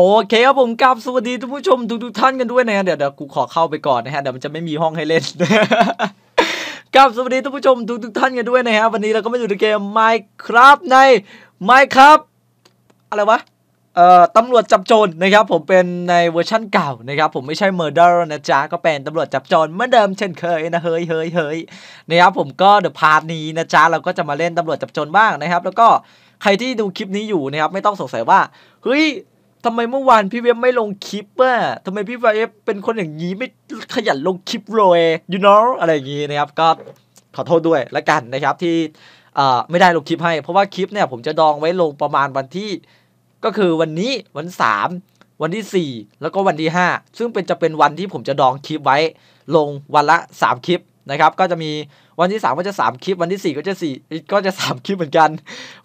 โอเคครับผมกราบสวัสดีทุกผู้ชมทุกท่านกันด้วยนะฮะเดี๋ยวกูขอเข้าไปก่อนนะฮะเดี๋ยวมันจะไม่มีห้องให้เล่น กราบสวัสดีทุกผู้ชมทุกท่านกันด้วยนะฮะวันนี้เราก็มาอยู่ในเกม Minecraft ใน Minecraft อะไรวะตำรวจจับโจรนะครับผมเป็นในเวอร์ชั่นเก่านะครับผมไม่ใช่ Murder นะจ๊ะก็เป็นตำรวจจับโจรเหมือนเดิมเช่นเคยนะเฮ้ยนะครับผมก็เดี๋ยวพาร์ทนี้นะจ๊ะเราก็จะมาเล่นตำรวจจับโจรบ้างนะครับแล้วก็ใครที่ดูคลิปนี้อยู่นะครับไม่ต้องสงสัยว่าเฮ้ยทำไมเมื่อวานพี่เว็บไม่ลงคลิปอ่ะทำไมพี่เว็บเป็นคนอย่างนี้ไม่ขยันลงคลิปเลย you know อะไรอย่างนี้นะครับก็ขอโทษด้วยละกันนะครับที่ไม่ได้ลงคลิปให้เพราะว่าคลิปเนี่ยผมจะดองไว้ลงประมาณวันที่ก็คือวันนี้วัน3วันที่4แล้วก็วันที่5ซึ่งเป็นจะเป็นวันที่ผมจะดองคลิปไว้ลงวันละ3คลิปนะครับก็จะมีวันที่3ก็จะ3คลิปวันที่4ก็จะ3คลิปเหมือนกัน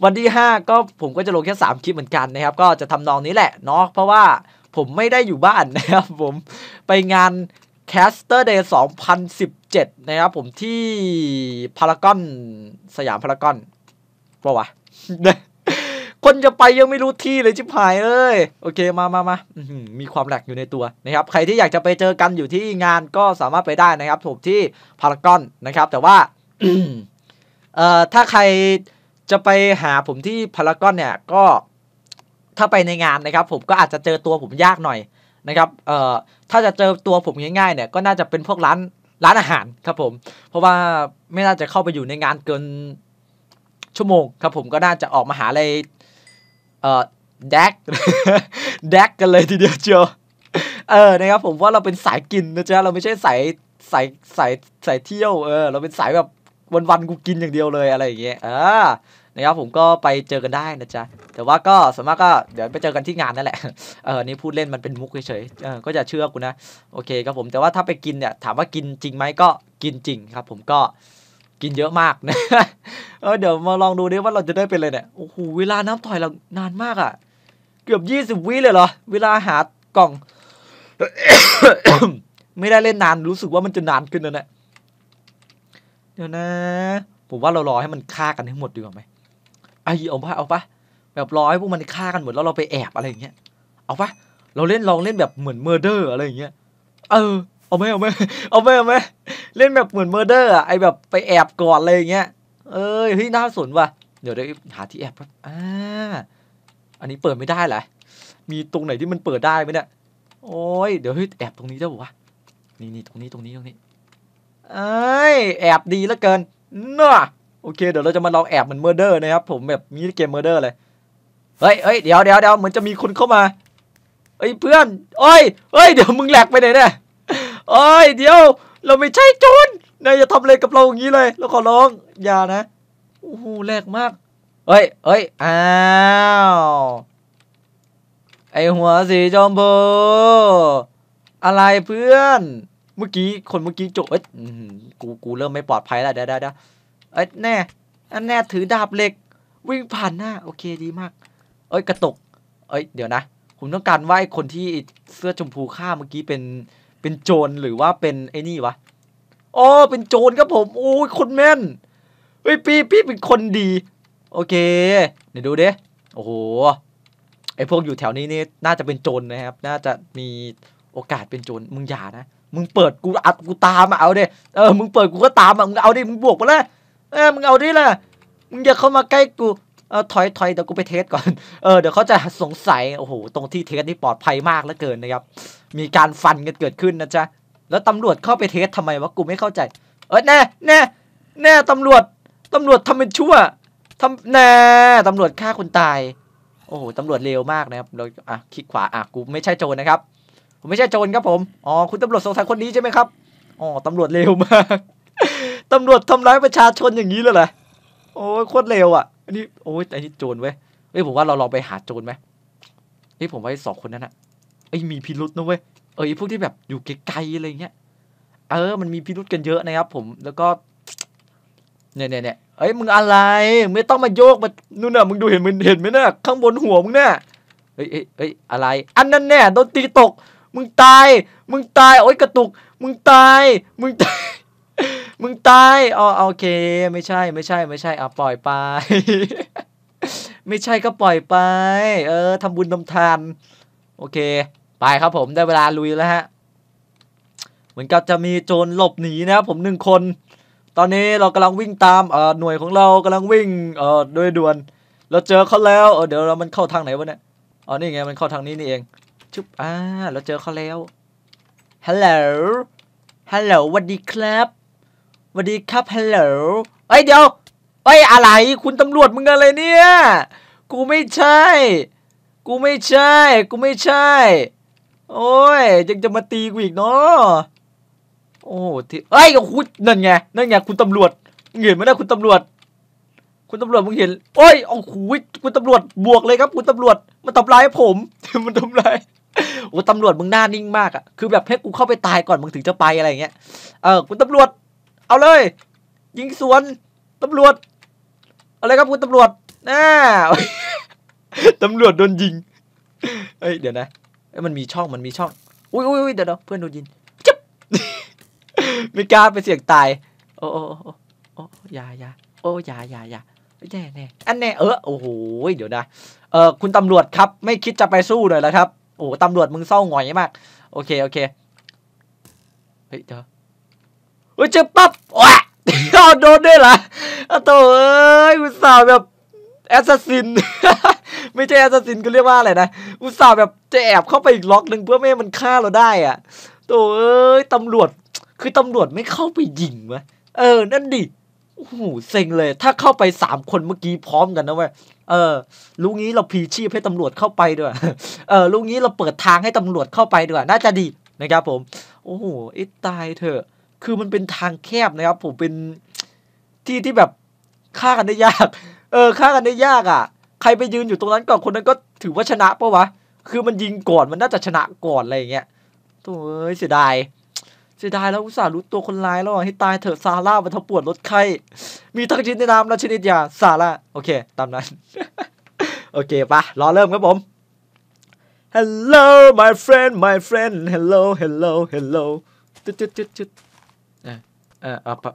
วันที่5ก็ผมก็จะลงแค่3คลิปเหมือนกันนะครับก็จะทำนองนี้แหละเนาะเพราะว่าผมไม่ได้อยู่บ้านนะครับผมไปงาน Caster Day 2017นะครับผมที่พารากอนสยามพารากอนเพราะว่า คนจะไปยังไม่รู้ที่เลยชิบหายเอ้ยโอเคมามีความแหลกอยู่ในตัวนะครับใครที่อยากจะไปเจอกันอยู่ที่งานก็สามารถไปได้นะครับผมที่พารากอนนะครับแต่ว่า ถ้าใครจะไปหาผมที่พารากอนเนี่ยก็ถ้าไปในงานนะครับผมก็อาจจะเจอตัวผมยากหน่อยนะครับถ้าจะเจอตัวผมง่ายๆเนี่ยก็น่าจะเป็นพวกร้านอาหารครับผมเพราะว่าไม่น่าจะเข้าไปอยู่ในงานเกินชั่วโมงครับผมก็น่าจะออกมาหาอะไรแดกกันเลยทีเดียวเชียวนะครับผมว่าเราเป็นสายกินนะจ๊ะเราไม่ใช่สายเที่ยวเราเป็นสายแบบวันๆกูกินอย่างเดียวเลยอะไรอย่างเงี้ยนะครับผมก็ไปเจอกันได้นะจ๊ะแต่ว่าก็สามารถก็เดี๋ยวไปเจอกันที่งานนั่นแหละนี่พูดเล่นมันเป็นมุกเฉยๆก็อย่าเชื่อกูนะโอเคครับผมแต่ว่าถ้าไปกินเนี่ยถามว่ากินจริงไหมก็กินจริงครับผมก็กินเยอะมากนะเดี๋ยวมาลองดูดิว่าเราจะได้เป็นอะไรเนี่ยโอ้โหเวลาน้ำต่อยเรานานมากอ่ะเกือบ20วิเลยเหรอเวลาหากล่อง ไม่ได้เล่นนานรู้สึกว่ามันจะนานขึ้นแล้วเนี่ยเดี๋ยวนะผมว่าเรารอให้มันฆ่ากันให้หมดดีกว่าไหมเอาปะแบบรอให้พวกมันฆ่ากันหมดแล้วเราไปแอบอะไรอย่างเงี้ยเอาปะเราเล่นลองเล่นแบบเหมือน Murder อะไรอย่างเงี้ยเอาไหมเล่นแบบเหมือน Murder อ่ะไอแบบไปแอบก่อนอะไรอย่างเงี้ยเฮ้ยน่าสนว่ะเดี๋ยวหาที่แอบครับอันนี้เปิดไม่ได้เหรอมีตรงไหนที่มันเปิดได้ไหมเนี่ยโอ้ยเดี๋ยวเฮ้ยแอบตรงนี้ได้ป่ะวะนี่ตรงนี้แอบดีเหลือเกินน่ะโอเคเดี๋ยวเราจะมาลองแอบเหมือน Murder นะครับผมแบบมีเกม Murder เลยเฮ้ยเดี๋ยวเหมือนจะมีคนเข้ามาเฮ้ยเพื่อนเฮ้ยเดี๋ยวมึงแหลกไปไหนเนี่ยเดี๋ยวเราไม่ใช่โจรนายอย่าทำอะไรกับเราอย่างนี้เลยเราขอร้องอย่านะโอ้โหแรงมากเฮ้ยอ้าวไอหัวสีชมพูอะไรเพื่อนเมื่อกี้โจเอ้ยกูเริ่มไม่ปลอดภัยแล้วเดี๋ยวเอ้ยแน่ถือดาบเหล็กวิ่งผ่านหน้าโอเคดีมากกระตกเดี๋ยวนะผมต้องการว่าไอ้คนที่เสื้อชมพูข้าเมื่อกี้เป็นโจรหรือว่าเป็นไอ้นี่วะเป็นโจรครับผมโอ้ยคนแม่นเฮ้ยพี่เป็นคนดีโอเคเดี๋ยวดูดิโอ้โหไอพวกอยู่แถวนี้นี่น่าจะเป็นโจรนะครับน่าจะมีโอกาสเป็นโจรมึงอย่านะมึงเปิดกูอัดกูตามเอาดิมึงเปิดกูก็ตามมึงเอาดิมึงบวกมาเลยมึงเอาดิล่ะมึงอย่าเข้ามาใกล้กูถอยเดี๋ยวกูไปเทสก่อนเดี๋ยวเขาจะสงสัยโอ้โหตรงที่เทสนี่ปลอดภัยมากเหลือเกินนะครับมีการฟันกันเกิดขึ้นนะจ๊ะแล้วตำรวจเข้าไปเทสทำไมวะกูไม่เข้าใจแน่ตำรวจทำเป็นชั่วทำแน่ตำรวจฆ่าคนตายโอ้โหตำรวจเลวมากนะครับเราคลิกขวากูไม่ใช่โจรนะครับผมไม่ใช่โจรครับผมคุณตำรวจสงสัยคนนี้ใช่ไหมครับตำรวจเลวมากตำรวจทำร้ายประชาชนอย่างนี้เลยเหรอโอ้โคตรเลวอ่ะอันนี้โอ้ยแต่อันนี้โจรเว้ยผมว่าเราลองไปหาโจรไหมผมว่า2คนนั้นอะมีพิรุษนะเว้ยพวกที่แบบอยู่ไกลๆอะไรเงี้ยมันมีพิรุษกันเยอะนะครับผมแล้วก็เนี่ยมึงอะไรไม่ต้องมาโยกมานู่นน่ะมึงดูเห็นไหมน่ะข้างบนหัวมึงน่ะเฮ้ยอะไรอันนั้นแน่โดนตีตกมึงตายโอ้ยกระตุกมึงตาย มึงตายโอเคไม่ใช่เอาปล่อยไป ไม่ใช่ก็ปล่อยไปทำบุญทำทาน โอเคไปครับผมได้เวลาลุยแล้วฮะเหมือนกับจะมีโจรหลบหนีนะครับผมหนึ่งคนตอนนี้เรากำลังวิ่งตามหน่วยของเรากำลังวิ่งโดยด่วนเราเจอเขาแล้วเดี๋ยวมันเข้าทางไหนวะเนี่ยอ๋อนี่ไงมันเข้าทางนี้นี่เองชุบเราเจอเขาแล้วฮัลโหลฮัลโหลสวัสดีครับสวัสดีครับฮัลโหลเฮ้ยเดี๋ยวเฮ้ยอะไรคุณตำรวจมึงอะไรเนี่ยกูไม่ใช่โอ้ยยังจะมาตีกูอีกเนาะโอ้ที่เอ้ยคุณนั่นไงคุณตำรวจมึงเห็นไหมนะคุณตำรวจมึงเห็นโอ้ยโอ้โหคุณตำรวจบวกเลยครับคุณตำรวจมันทำร้ายผมมันทำร้ายโอ้ตำรวจมึงหน้านิ่งมากอะคือแบบให้กูเข้าไปตายก่อนมึงถึงจะไปอะไรอย่างเงี้ยคุณตำรวจเอาเลยยิงสวนตำรวจอะไรครับคุณตำรวจน่า ตำรวจโดนยิงเฮ้ยเดี๋ยวนะมันมีช่องอุ้ยเดี๋ยวเพื่อนโดนยิงจับ ไม่กล้าไปเสี่ยงตายโอ้อย่าโอ้อย่าแน่อันแน่โอ้โหเดี๋ยวนะคุณตำรวจครับไม่คิดจะไปสู้เลยแล้วครับโอ้ตำรวจมึงเศร้าหงอยมากโอเคเฮ้ยเดี๋ยวเจอปั๊บว้าโดนด้วยเหรอโถ่เอ้ยอุตส่าห์แบบแอสซัสซินไม่ใช่แอสซัสซินก็เรียกว่าอะไรนะอุตส่าห์แบบจะแอบเข้าไปอีกล็อกหนึ่งเพื่อไม่ให้มันฆ่าเราได้อ่ะโถ่เอ้ยตำรวจไม่เข้าไปยิงวะนั่นดิโอ้โหเซ็งเลยถ้าเข้าไป3คนเมื่อกี้พร้อมกันนะเว้ยลูกนี้เราพีชีพให้ตำรวจเข้าไปด้วยลูกนี้เราเปิดทางให้ตำรวจเข้าไปด้วยน่าจะดีนะครับผมโอ้โหไอ้ตายเถอะคือมันเป็นทางแคบนะครับผมเป็นที่แบบฆ่ากันได้ยากฆ่ากันได้ยากอ่ะใครไปยืนอยู่ตรงนั้นก่อนคนนั้นก็ถือว่าชนะปะวะคือมันยิงก่อนมันน่าจะชนะก่อนอะไรอย่างเงี้ยโถ่เสียดายแล้วอุตส่าห์รู้ตัวคนร้ายแล้วให้ตายเถอะซาร่าบรรทปวดรถไข้มีทั้งชนิดน้ำและชนิดยาซาร่าโอเคตามนั้น โอเคปะรอเริ่มครับผม Hello my friend Hello จุด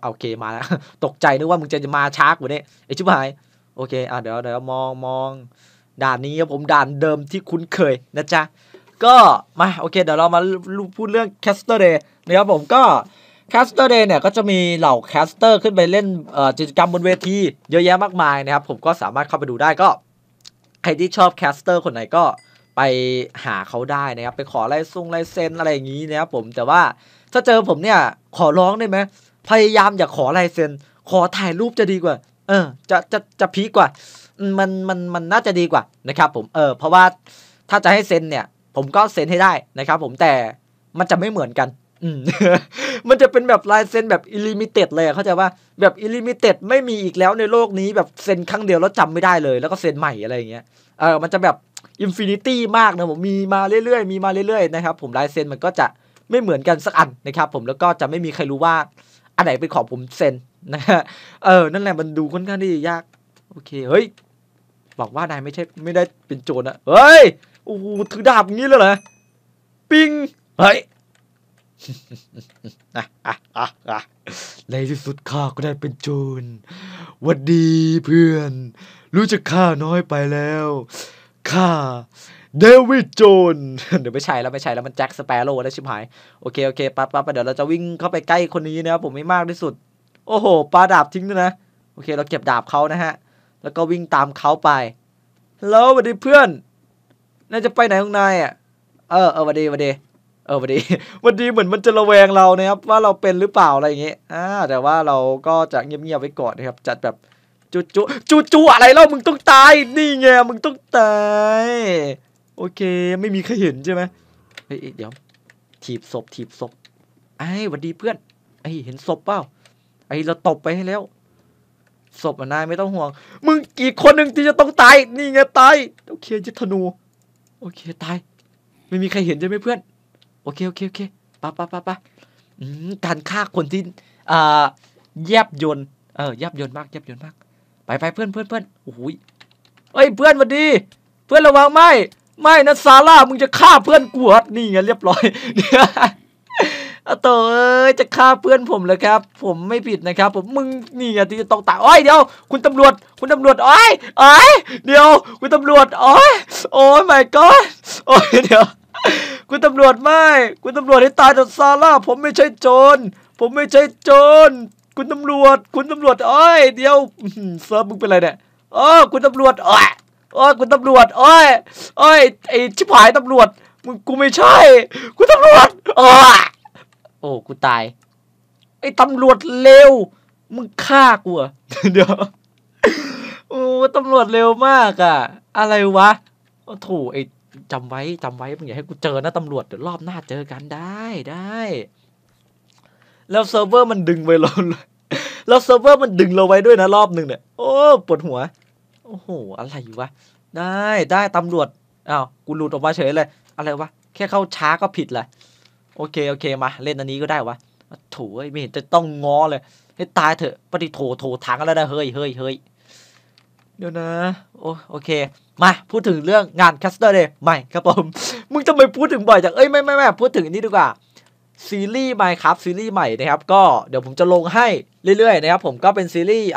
โอเคมาแล้ว ตกใจนึกว่ามึงจะมาช้ากว่านี้ไอ้ชิบหายโอเคเดี๋ยวมองด่านนี้ครับผมด่านเดิมที่คุ้นเคยนะจ๊ะก็มาโอเคเดี๋ยวเรามาพูดเรื่องแคสเตอร์เดย์นะครับผมก็แคสเตอร์เดย์เนี่ยก็จะมีเหล่าแคสเตอร์ขึ้นไปเล่นกิจกรรมบนเวทีเยอะแยะมากมายนะครับผมก็สามารถเข้าไปดูได้ก็ใครที่ชอบแคสเตอร์คนไหนก็ไปหาเขาได้นะครับไปขอลายเซ็นอะไรอย่างนี้นะครับผมแต่ว่าถ้าเจอผมเนี่ยขอร้องได้ไหมพยายามอย่าขอลายเซ็นขอถ่ายรูปจะดีกว่าจะพีกว่ามันน่าจะดีกว่านะครับผมเพราะว่าถ้าจะให้เซ็นเนี่ยผมก็เซ็นให้ได้นะครับผมแต่มันจะไม่เหมือนกันมันจะเป็นแบบลายเซ็นแบบอิลิมิเต็ดเลยเข้าใจว่าแบบอิลิมิเต็ดไม่มีอีกแล้วในโลกนี้แบบเซ็นครั้งเดียวแล้วจำไม่ได้เลยแล้วก็เซ็นใหม่อะไรอย่างเงี้ยมันจะแบบอินฟินิตี้มากนะผมมีมาเรื่อยๆนะครับผมลายเซ็นมันก็จะไม่เหมือนกันสักอันนะครับผมแล้วก็จะไม่มีใครรู้ว่าอันไหนเป็นของผมเซ็นนะฮะนั่นแหละมันดูค่อนข้างที่ยากโอเคเฮ้ยบอกว่านายไม่ได้เป็นโจรนะเฮ้ยโอ้โหถือดาบอย่างนี้เลยเหรอปิงเฮ้ยในที่สุดข้าก็ได้เป็นโจรหวัดดีเพื่อนรู้จักข้าน้อยไปแล้วข้าเดวิดโจนเดี๋ยวไม่ใช่แล้วมันแจ็คสเปโร่แล้วชิบหายโอเคปั๊บเดี๋ยวเราจะวิ่งเข้าไปใกล้คนนี้นะครับผมไม่มากที่สุดโอ้โหปาดาบทิ้งด้วยนะโอเคเราเก็บดาบเขานะฮะแล้วก็วิ่งตามเขาไปแล้วสวัสดีเพื่อนน่าจะไปไหนของนายอ่ะสวัสดีเหมือนมันจะระแวงเรานะครับว่าเราเป็นหรือเปล่าอะไรอย่างเงี้ยแต่ว่าเราก็จะเงียบๆไว้ก่อนนะครับจัดแบบจู่อะไรเล่ามึงต้องตายนี่ไงมึงต้องตายโอเคไม่มีใครเห็นใช่ไหมเฮ้ยเดี๋ยวถีบศพไอ้หวัดดีเพื่อนไอ้เห็นศพเปล่าไอ้เราตบไปให้แล้วศพนายไม่ต้องห่วงมึงอีกคนหนึ่งที่จะต้องตายนี่ไงตายโอเคยึดธนูโอเคตายไม่มีใครเห็นใช่ไหมเพื่อนโอเคปะการฆ่าคนที่แยบยนต์มากไปเพื่อนโอ้โหเอ้ยเพื่อนหวัดดีเพื่อนระวังไม่นะซาร่ามึงจะฆ่าเพื่อนกูนี่ไงเรียบร้อย อะโตเอ้ยจะฆ่าเพื่อนผมเลยครับผมไม่ผิดนะครับผมมึงนี่อะที่จะต้องตายโอ้ยเดี๋ยวคุณตำรวจโอ้ยเดี๋ยวคุณตำรวจโอ้ยโอ้ย my god โอ้ยเดี๋ยวคุณตำรวจไม่คุณตำรวจให้ตายต่อซาร่าผมไม่ใช่โจรคุณตำรวจโอ้ยเดี๋ยวเซิร์ฟมึงเป็นไรเนี่ยอ๋อคุณตำรวจโอ้ยคุณตำรวจโอ้ยไอชิบหายตำรวจมึงกูไม่ใช่คุณตำรวจโอ้ยโอ้กูตายไอ้ตำรวจเร็วมึงฆ่ากูอ่ะเดี๋ยวโอ้ตำรวจเร็วมากอ่ะอะไรวะโถ่ไอ้จำไว้มึงอย่าให้กูเจอนะตำรวจเดี๋ยวรอบหน้าเจอกันได้แล้วเซิร์ฟเวอร์มันดึงไว้เราไว้ด้วยนะรอบหนึ่งเนี่ยโอ้ปวดหัวโอ้โหอะไรวะได้ตำรวจอ้าวกูหลุดออกมาเฉยเลยอะไรวะแค่เข้าช้าก็ผิดเลยโอเคมาเล่นอันนี้ก็ได้วะโถ่ไม่เห็นจะต้องง้อเลยให้ตายเถอะปฏิโถถังแล้วนะเฮ้ยเดี๋ยวนะโอเคมาพูดถึงเรื่องงานคัสเตอร์เดย์ใหม่ครับผมมึงจะไม่พูดถึงบ่อยจังเอ้ยไม่พูดถึงอันนี้ดีกว่าซีรีส์ Minecraft ซีรีส์ใหม่นะครับก็เดี๋ยวผมจะลงให้เรื่อยๆนะครับผมก็เป็นซีรีส์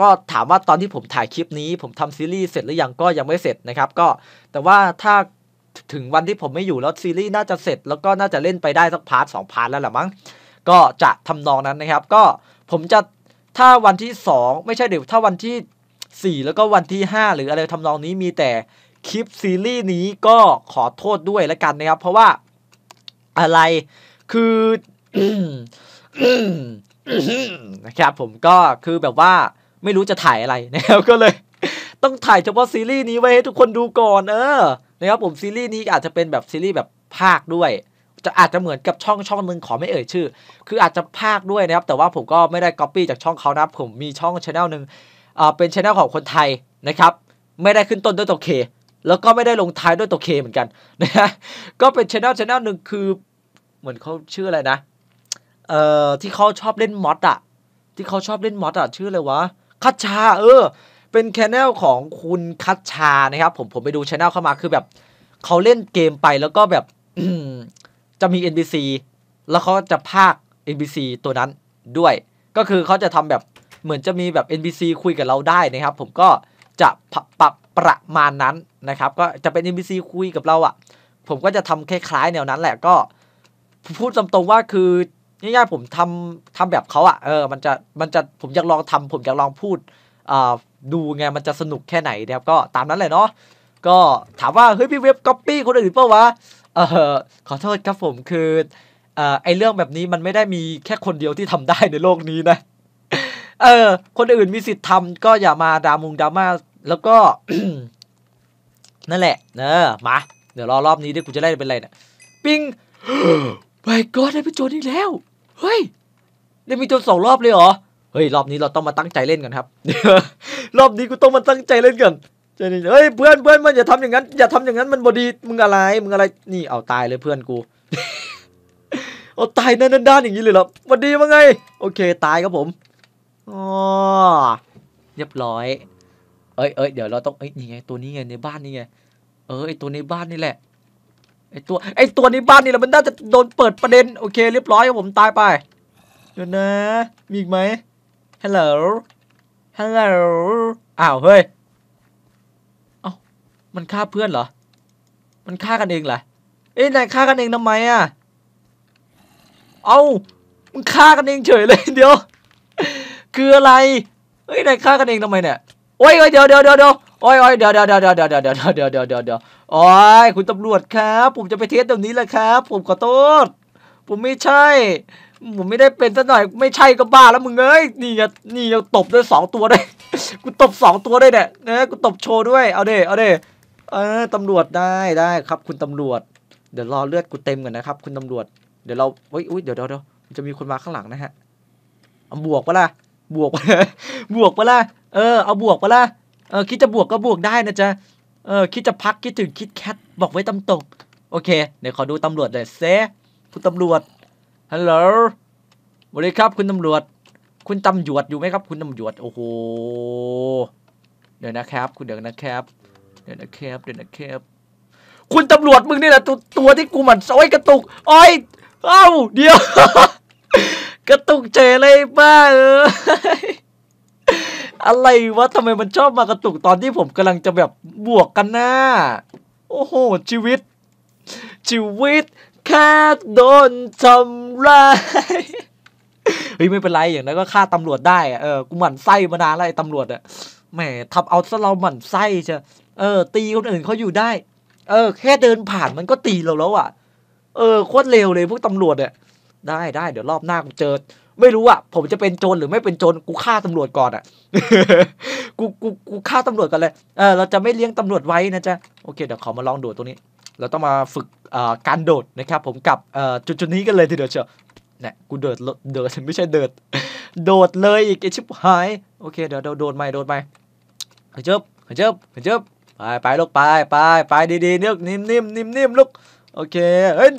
ก็ถามว่าตอนที่ผมถ่ายคลิปนี้ผมทำซีรีส์เสร็จหรือยังก็ยังไม่เสร็จนะครับก็แต่ว่าถ้าถึงวันที่ผมไม่อยู่แล้วซีรีส์น่าจะเสร็จแล้วก็น่าจะเล่นไปได้สักพาร์ท2พาร์ทแล้วแหละมั้งก็จะทำนองนั้นนะครับก็ผมจะถ้าวันที่2ไม่ใช่เดี๋ยวถ้าวันที่4แล้วก็วันที่5หรืออะไรทำนองนี้มีแต่คลิปซีรีส์นี้ก็ขอโทษด้วยแล้วกันนะครับเพราะว่าอะไรคือ นะครับผมก็คือแบบว่าไม่รู้จะถ่ายอะไรนะครับก็เลยต้องถ่ายเฉพาะซีรีส์นี้ไว้ให้ทุกคนดูก่อนนะครับผมซีรีส์นี้อาจจะเป็นแบบซีรีส์แบบภาคด้วยจะอาจจะเหมือนกับช่องนึงขอไม่เอ่ยชื่อคืออาจจะภาคด้วยนะครับแต่ว่าผมก็ไม่ได้ copy จากช่องเขานะครับผมมีช่อง channel นึงเป็น channel ของคนไทยนะครับไม่ได้ขึ้นต้นด้วยตัว K แล้วก็ไม่ได้ลงท้ายด้วยตัว K เหมือนกันนะฮะก็เป็น channel นึงคือเหมือนเขาชื่ออะไรนะที่เขาชอบเล่นมอดอ่ะชื่ออะไรวะคัชชาเป็นแชนแนลของคุณคัชชานะครับผมไปดูแชนแนลเข้ามาคือแบบเขาเล่นเกมไปแล้วก็แบบ จะมี NPC แล้วเขาจะพาก NPC ตัวนั้นด้วยก็คือเขาจะทำแบบเหมือนจะมีแบบ NPC คุยกับเราได้นะครับผมก็จะประมาณนั้นนะครับก็จะเป็น NPC คุยกับเราอ่ะผมก็จะทำคล้ายๆแนวนั้นแหละก็พูดตรงๆว่าคือง่ายๆผมทำแบบเขาอ่ะมันจะผมอยากลองทำผมอยากลองพูดดูไงมันจะสนุกแค่ไหนนะครับก็ตามนั้นเลยเนาะก็ถามว่าเฮ้ยพี่เว็บก๊อปปี้คนอื่นเปล่าวะขอโทษครับผมคือไอเรื่องแบบนี้มันไม่ได้มีแค่คนเดียวที่ทำได้ในโลกนี้นะคนอื่นมีสิทธิ์ทำก็อย่ามาดราม่าแล้วก็ นั่นแหละมาเดี๋ยวรอบนี้ด้วยกูจะได้เป็นอะไรเนี่ยปิง My God ได้เป็นโจรอีกแล้วเฮ้ยได้มีโจรสองรอบเลยเหรอเฮ้ยรอบนี้เราต้องมาตั้งใจเล่นกันครับ รอบนี้กูต้องมาตั้งใจเล่นกันเฮ้ยเพื่อนมันอย่าทำอย่างนั้นมันบ่ดีมึงอะไรนี่เอาตายเลยเพื่อนกู เอาตายด้านอย่างนี้เลยเหรอบ่ดีมั้งไงโอเคตายครับผมอ๋อเรียบร้อยเอ้ยเดี๋ยวเราต้องนี่ไงตัวนี้ไงในบ้านนี่ไงไอตัวในบ้านนี่แหละไอตัวในบ้านนี่แหละมันน่าจะโดนเปิดประเด็นโอเคเรียบร้อยครับผมตายไปเดี๋ยวนะมีอีกไหมHello Hello อ้าวเฮ้ยเอ้ามันฆ่าเพื่อนเหรอมันฆ่ากันเองเหรอเอ้ยนายฆ่ากันเองทำไมอ่ะเอ้ามึงฆ่ากันเองเฉยเลยเดี๋ยวคืออะไรเฮ้ยนายฆ่ากันเองทำไมเนี่ยโอ้ยเดี๋ยวโอ้ยคุณตำรวจครับผมจะไปเทสตรงนี้แหละครับผมขอโทษผมไม่ใช่ผมไม่ได้เป็นซะหน่อยไม่ใช่ก็บ้าแล้วมึงเอ้ยนี่เราตบด้วย2ตัวได้กูตบ2ตัวได้เนี่ยนะกูตบโชว์ด้วยเอาเด้ตำรวจได้ครับคุณตำรวจเดี๋ยวรอเลือดกูเต็มก่อนนะครับคุณตำรวจเดี๋ยวเราอุ้ยเดี๋ยวจะมีคนมาข้างหลังนะฮะเอาบวกปะล่ะเอาบวกปะล่ะคิดจะบวกก็บวกได้นะจ๊ะคิดจะพักคิดถึงคิดแคทบอกไว้ตำตกโอเคเดี๋ยวขอดูตำรวจเลยเซ่คุณตำรวจฮัลโหลสวัสดีครับคุณตำรวจคุณตำรวจอยู่ไหมครับคุณตำรวจโอ้โหเดี๋ยวนะครับคุณตำรวจมึงนี่แหละตัวที่กูหมั่นไส้กระตุกโอ้ย เอ้าเดี๋ยว กระตุกเฉยเลยบ้าเออ อะไรวะทำไมมันชอบมากระตุกตอนที่ผมกำลังจะแบบบวกกันนะโอ้โหชีวิตแค่โดนทำร้ายเฮ้ยไม่เป็นไรอย่างนั้นก็ฆ่าตำรวจได้เออกูหมั่นไส้มานานแล้วไอ้ตำรวจอะแหมทำเอาซะเราหมั่นไส้เชียวเออตีคนอื่นเขาอยู่ได้เออแค่เดินผ่านมันก็ตีเราแล้วอะเออโคตรเลวเลยพวกตำรวจอะได้เดี๋ยวรอบหน้ากูเจอไม่รู้อะผมจะเป็นโจรหรือไม่เป็นโจรกูฆ่าตำรวจก่อนอะ กูฆ่าตำรวจก่อนเลยเออเราจะไม่เลี้ยงตำรวจไว้นะจ๊ะโอเคเดี๋ยวขอมาลองโดดตรงนี้เราต้องมาฝึกการโดดนะครับผมกับจุดนี้กันเลยทีเดียวเชียวเนี่ยกูเดิดไม่ใช่เดิด โดดเลยอีกไอชิบหายโอเคเดี๋ยวโดดใหม่เฮ้ยเจ็บไปลูกไปดีๆเนื้อนิ่มลูกโอเคเฮ้ย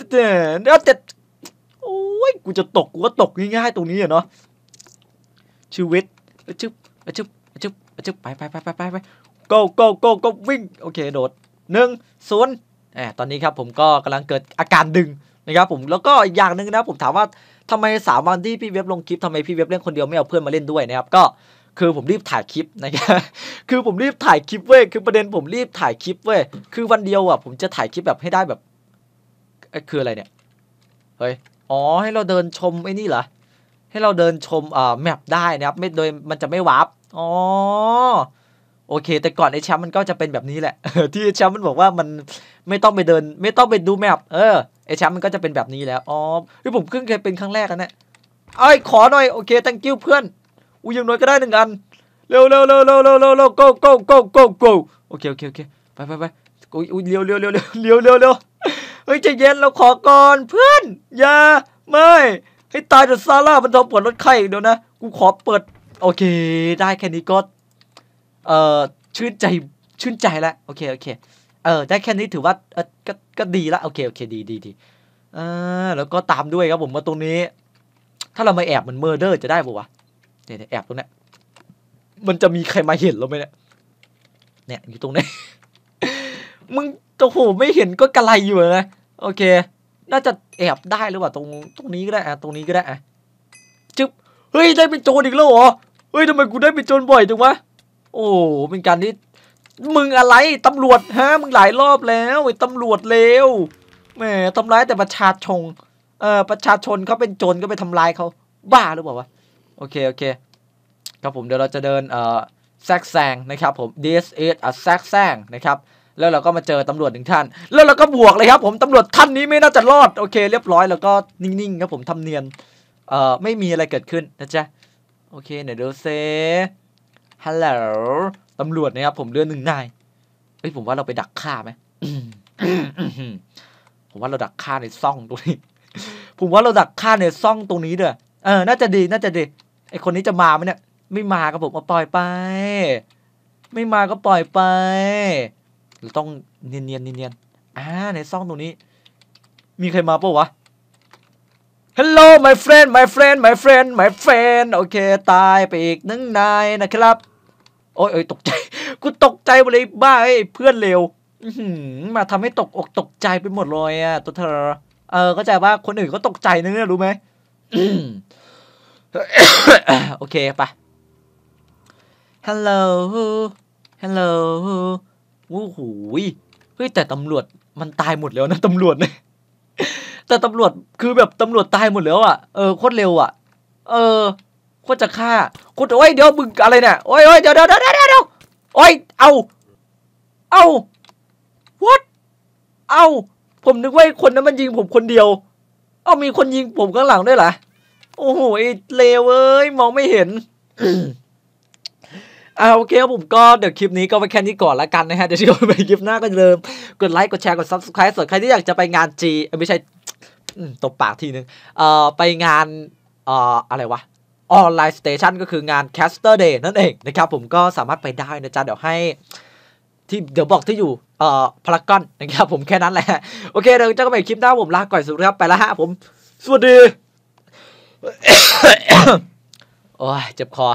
เด็ดโอ้ยกูจะตกกูก็ตกง่ายๆตรงนี้อะเนาะชีวิตไอชิบไป go วิ่งโอเคโดด1-0ตอนนี้ครับผมก็กำลังเกิดอาการดึงนะครับผมแล้วก็อีกอย่างหนึ่งนะผมถามว่าทำไม3วันที่พี่เว็บลงคลิปทำไมพี่เว็บเล่นคนเดียวไม่เอาเพื่อนมาเล่นด้วยนะครับก็คือผมรีบถ่ายคลิปนะครับคือผมรีบถ่ายคลิปเว้ยคือประเด็นผมรีบถ่ายคลิปเว้ยคือวันเดียวอ่ะผมจะถ่ายคลิปแบบให้ได้แบบคืออะไรเนี่ยเฮ้ยอ๋อให้เราเดินชมไอ้นี่เหรอให้เราเดินชมแมปได้นะครับไม่โดยมันจะไม่วาร์ปอ๋อโอเคแต่ก่อนไอ้แชมป์มันก็จะเป็นแบบนี้แหละ ที่ไอ้แชมป์มันบอกว่ามันไม่ต้องไปเดินไม่ต้องไปดูแมพไอ้แชมป์มันก็จะเป็นแบบนี้แล้วอ๋อที่ผมเคยเป็นครั้งแรกนะเนี่ยไอ้ขอหน่อยโอเค thank you เพื่อนอุ้ยยังน้อยก็ได้1 อันเร็ว go โอเคไปอุ้ยเร็วเฮ้ยใจเย็นเราขอก่อนเพื่อนอย่าไม่ให้ตายเถอะซาร่ามันโดนปวดรถไข้เดี๋ยวนะกูขอเปิดโอเคได้แค่นี้ก็ชื่นใจแล้วโอเคได้แค่นี้ถือว่าก็ดีละโอเคดีแล้วก็ตามด้วยครับผมมาตรงนี้ถ้าเรามาแอบเหมือนเมอร์เดอร์จะได้ปะวะเนี่ยแอบตรงเนี้ยมันจะมีใครมาเห็นเราไหมเนี่ยอยู่ตรงนี้ มึงโอ้โหไม่เห็นก็กระไรอยู่นะโอเคน่าจะแอบได้หรือเปล่าตรงนี้ก็ได้ตรงนี้ก็ได้จึ๊บเฮ้ยได้เป็นโจรอีกแล้วเหรอเฮ้ยทำไมกูได้เป็นโจรบ่อยจังวะโอ้เป็นการที่มึงอะไรตำรวจฮะมึงหลายรอบแล้วไอ้ตำรวจเลวแหมทำร้ายแต่ประชาชนเขาเป็นโจรก็ไปทำลายเขาบ้าหรือเปล่าวะโอเคครับผมเดี๋ยวเราจะเดินแซกแซงนะครับผม this is a แซกแซงนะครับแล้วเราก็มาเจอตำรวจหนึ่งท่านแล้วเราก็บวกเลยครับผมตำรวจท่านนี้ไม่น่าจะรอดโอเคเรียบร้อยแล้วก็นิ่งๆครับผมทำเนียนไม่มีอะไรเกิดขึ้นนะจ๊ะโอเคเดี๋ยวดูเซฮัลโหลตำรวจนะครับผมเรือ1 นายเฮ้ยผมว่าเราไปดักฆ่าไหม ผมว่าเราดักฆ่าในซ่องตรงนี้ ผมว่าเราดักฆ่าในซ่องตรงนี้เด้อน่าจะดีไอคนนี้จะมาไหมเนี่ยไม่มาก็ผมปล่อยไปไม่มาก็ปล่อยไปเราต้องเนียนในซ่องตรงนี้มีใครมาปะวะ Hello my friend โอเคตายไปอีก1 นายนะครับโอ้ยตกใจกูตกใจไปเลยบ้าไอ้เพื่อนเร็วมาทำให้ตกอกตกใจไปหมดเลยอ่ะตัวเธอเข้าใจว่าคนอื่นก็ตกใจนึงเนี่ยรู้ไหม โอเคไป hello โอ้โหเฮ้ยแต่ตำรวจมันตายหมดแล้วนะตำรวจเนี่ย แต่ตำรวจคือแบบตำรวจตายหมดแล้วอ่ะโคตรเร็วอ่ะโคตรจะฆ่าโคตรโอ้ยเดี๋ยวมึงอะไรเนี่ยโอ้ยเดี๋ยวโอ้ยเอา what เอาผมนึกว่าคนนั้นมันยิงผมคนเดียวมีคนยิงผมข้างหลังด้วยเหรอโอ้โหไอ้เลวเอ้ยมองไม่เห็น โอเคครับผมก็เดี๋ยวคลิปนี้ก็ไปแค่นี้ก่อนละกันนะฮะเดี๋ยวที่ไปคลิปหน้าก็เดิมกดไลค์กดแชร์กด subscribe ส่วนใครที่อยากจะไปงานไม่ใช่ตบปากทีนึงไปงานอะไรวะออนไลน์สเตชันก็คืองาน Caster Day นั่นเองนะครับผมก็สามารถไปได้นะจ๊ะเดี๋ยวให้ที่เดี๋ยวบอกที่อยู่พารากอนนะครับผมแค่นั้นแหละโอเคเดี๋ยวเจอกันใหม่คลิปหน้าผมลาก่อนสุดครับไปแล้วฮะผมสวัสดี โอ้ยเจ็บคอ